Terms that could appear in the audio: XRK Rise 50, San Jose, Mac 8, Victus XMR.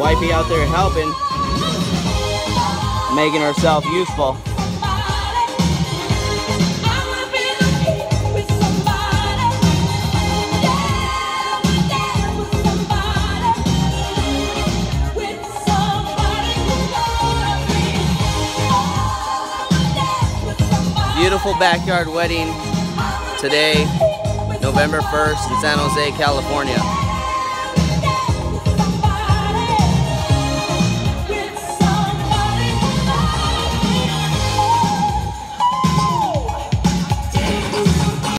Wifey out there helping, making herself useful. Beautiful backyard wedding today, November 1st in San Jose, California.